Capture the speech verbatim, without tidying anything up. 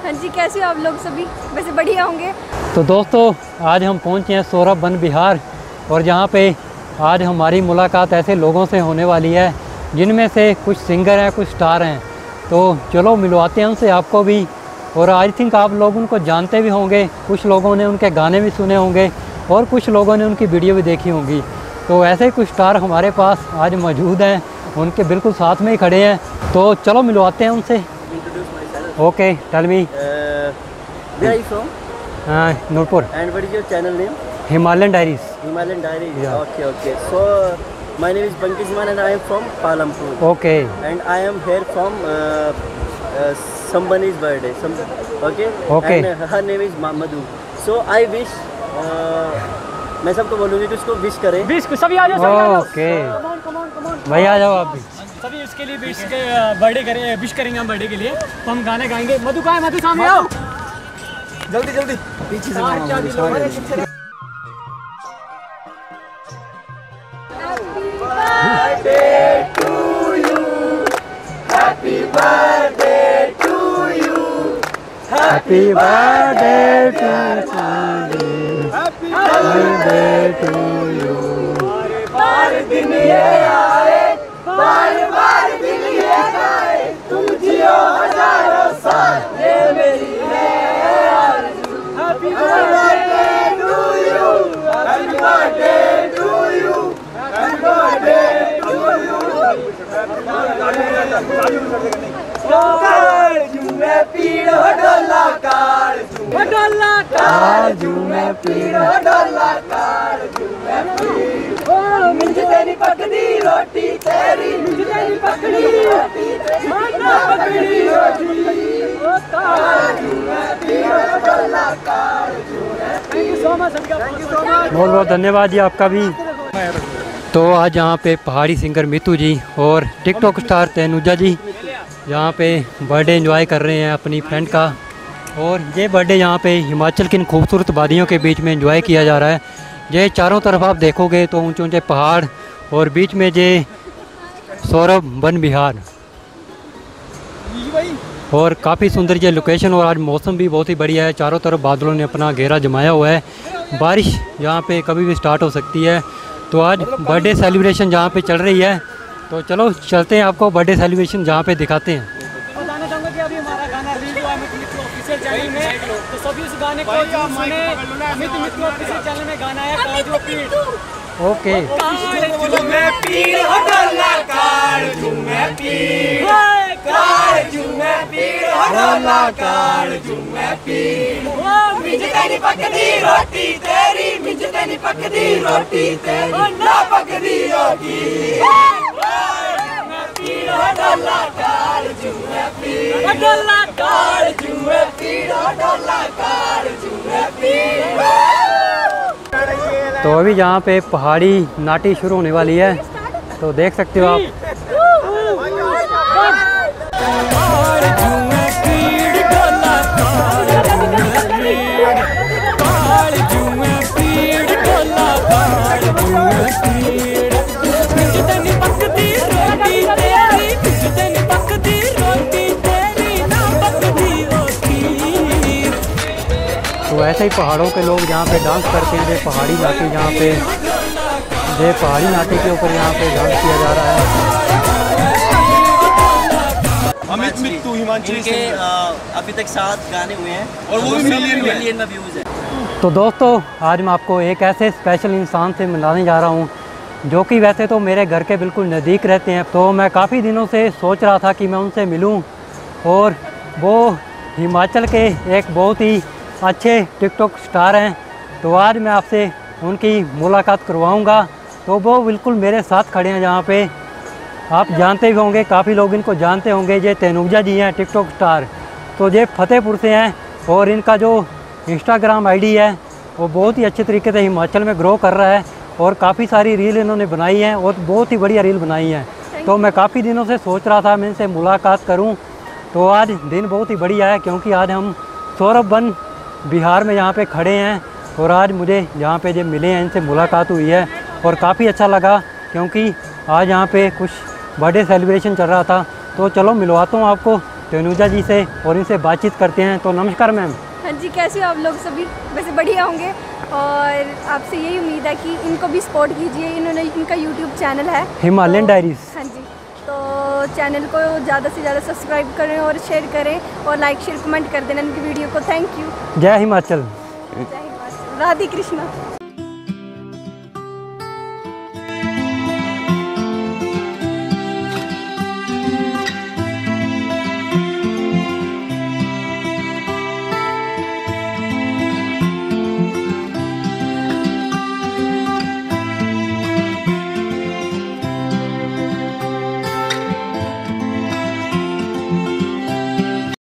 हाँ जी, कैसे हो आप लोग? सभी वैसे बढ़िया होंगे। तो दोस्तों आज हम पहुंचे हैं सौरभ वन विहार और जहां पे आज हमारी मुलाकात ऐसे लोगों से होने वाली है जिनमें से कुछ सिंगर हैं, कुछ स्टार हैं। तो चलो मिलवाते हैं उनसे, आपको भी। और आई थिंक आप लोग उनको जानते भी होंगे, कुछ लोगों ने उनके गाने भी सुने होंगे और कुछ लोगों ने उनकी वीडियो भी देखी होंगी। तो ऐसे ही कुछ स्टार हमारे पास आज मौजूद हैं, उनके बिल्कुल साथ में ही खड़े हैं। तो चलो मिलवाते हैं उनसे। Okay, tell me Noorpur and what is your channel name? Himalayan diaries. Himalayan diaries, okay okay. So my name is बंकिस man and I am from Palampur. Okay, and I am here from somebody's birthday. Some, okay? Okay. And her name is Mamadou. So I wish uh, मैं सबको बोलूँगी कि उसको wish करें। Wish सभी आ जाओ, सभी आ जाओ। Okay. Come on, come on, come on. भाई आ जाओ आप भी। सभी उसके लिए विश के बर्थडे करें, विश करेंगे हम बर्थडे के लिए। तो हम गाने गाएंगे। मधु कहाँ है? मधु सामने आओ। जल्दी जल्दी। पीछे से। Happy birthday to you. Happy birthday. Happy birthday to you. Happy birthday to you. बार दिन ये आए, बार बार दिन ये आए, तुम जियो हजारों साल ये मेरी है आरज़ू। Happy birthday to you. Happy birthday to you. Happy birthday to you. मैं पीड़ हो डोला काजू, डोला काजू मैं पीड़ हो डोला काजू मैं पीड़। मुझे तेरी पकड़ी रोटी, तेरी मुझे तेरी पकड़ी रोटी, मुझे पकड़ी रोटी काजू मैं पीड़ हो डोला काजू। Thank you so much, thank you so much. बहुत बहुत धन्यवाद जी आपका भी। तो आज यहाँ पे पहाड़ी सिंगर मितू जी और टिकटॉक स्टार तनुजा जी यहाँ पे बर्थडे एंजॉय कर रहे हैं अपनी फ्रेंड का। और ये बर्थडे यहाँ पे हिमाचल की इन खूबसूरत वादियों के बीच में एंजॉय किया जा रहा है। ये चारों तरफ आप देखोगे तो ऊंचे ऊंचे पहाड़ और बीच में ये सौरभ वन विहार, और काफ़ी सुंदर ये लोकेशन। और आज मौसम भी बहुत ही बढ़िया है, चारों तरफ बादलों ने अपना घेरा जमाया हुआ है। बारिश यहाँ पर कभी भी स्टार्ट हो सकती है। तो आज बर्थडे सेलिब्रेशन जहाँ पर चल रही है, तो चलो चलते हैं, आपको बर्थडे सेलिब्रेशन जहाँ पे दिखाते हैं। बताना चाहूँगा कि अभी हमारा गाना रिलीज हुआ है मित्र मित्र ऑफिशियल चैनल में, तो सभी उस गाने को सुने। मित्र मित्र ऑफिशियल चैनल में गाना है काजू पीड़। ओके, काजू मैं पीड़ हो डोला काजू मैं पीड़, काजू मैं पीड़ हो डोला काजू मैं पीड़। मुझे तेरी पकड़ी रोटी, तेरी मुझे तेरी पकड़ी रोटी, तेरी ना पकड़ी रोटी डोला काजू मैं पीड़, डोला काजू मैं पीड़, डोला काजू मैं पीड़। तो अभी जहाँ पे पहाड़ी नाटी शुरू होने वाली है, तो देख सकते हो आप। ऐसे ही पहाड़ों के लोग यहाँ पे डांस करते हैं। ये पहाड़ी नाटी, यहाँ पे ये पहाड़ी नाटी के ऊपर यहाँ पे डांस किया जा रहा है। अमित मित्तू हिमाचली के अभी तक सात गाने हुए हैं और वो भी मिलियन मिलियन में व्यूज़ हैं। तो दोस्तों आज मैं आपको एक ऐसे स्पेशल इंसान से मिलाने जा रहा हूँ जो कि वैसे तो मेरे घर के बिल्कुल नज़दीक रहते हैं। तो मैं काफ़ी दिनों से सोच रहा था कि मैं उनसे मिलूँ, और वो हिमाचल के एक बहुत ही अच्छे टिकटॉक स्टार हैं। तो आज मैं आपसे उनकी मुलाकात करवाऊंगा। तो वो बिल्कुल मेरे साथ खड़े हैं, जहाँ पे आप जानते भी होंगे, काफ़ी लोग इनको जानते होंगे। ये तनुजा जी हैं, टिकटॉक स्टार। तो ये फतेहपुर से हैं और इनका जो इंस्टाग्राम आईडी है वो बहुत ही अच्छे तरीके से हिमाचल में ग्रो कर रहा है, और काफ़ी सारी रील इन्होंने बनाई हैं और बहुत ही बढ़िया रील बनाई हैं। तो मैं काफ़ी दिनों से सोच रहा था मैं इनसे मुलाकात करूँ। तो आज दिन बहुत ही बढ़िया है क्योंकि आज हम सौरभ वन बिहार में यहाँ पे खड़े हैं, और आज मुझे यहाँ पे जब मिले हैं, इनसे मुलाकात हुई है और काफ़ी अच्छा लगा। क्योंकि आज यहाँ पे कुछ बर्थडे सेलिब्रेशन चल रहा था। तो चलो मिलवाता हूँ आपको तनुजा जी से और इनसे बातचीत करते हैं। तो नमस्कार मैम। हाँ जी, कैसे हो आप लोग? सभी वैसे बढ़िया होंगे और आपसे यही उम्मीद है कि इनको भी सपोर्ट कीजिए। इन्होंने इनका यूट्यूब चैनल है हिमालयन डायरीज। हाँ जी, तो चैनल को ज़्यादा से ज़्यादा सब्सक्राइब करें और शेयर करें और लाइक शेयर कमेंट कर देना इनकी वीडियो को। Thank you. जय हिमाचल। जय हिमाचल। राधे कृष्णा।